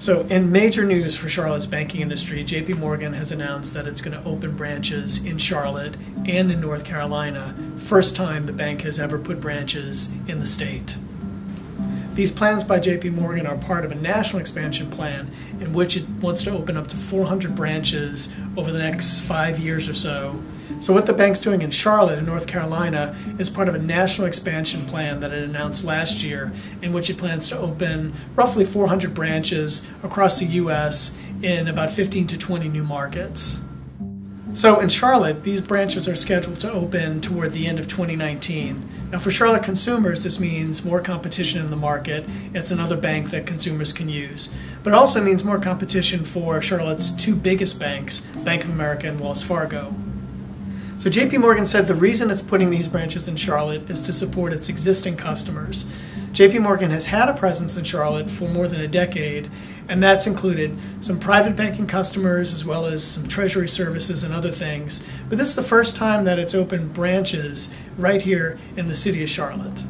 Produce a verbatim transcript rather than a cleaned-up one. So in major news for Charlotte's banking industry, J P Morgan has announced that it's going to open branches in Charlotte and in North Carolina, first time the bank has ever put branches in the state. These plans by J P Morgan are part of a national expansion plan in which it wants to open up to four hundred branches over the next five years or so. So what the bank's doing in Charlotte and North Carolina is part of a national expansion plan that it announced last year, in which it plans to open roughly four hundred branches across the U S in about fifteen to twenty new markets. So in Charlotte, these branches are scheduled to open toward the end of twenty nineteen. Now for Charlotte consumers, this means more competition in the market. It's another bank that consumers can use. But it also means more competition for Charlotte's two biggest banks, Bank of America and Wells Fargo. So J P Morgan said the reason it's putting these branches in Charlotte is to support its existing customers. J P Morgan has had a presence in Charlotte for more than a decade, and that's included some private banking customers as well as some treasury services and other things. But this is the first time that it's opened branches right here in the city of Charlotte.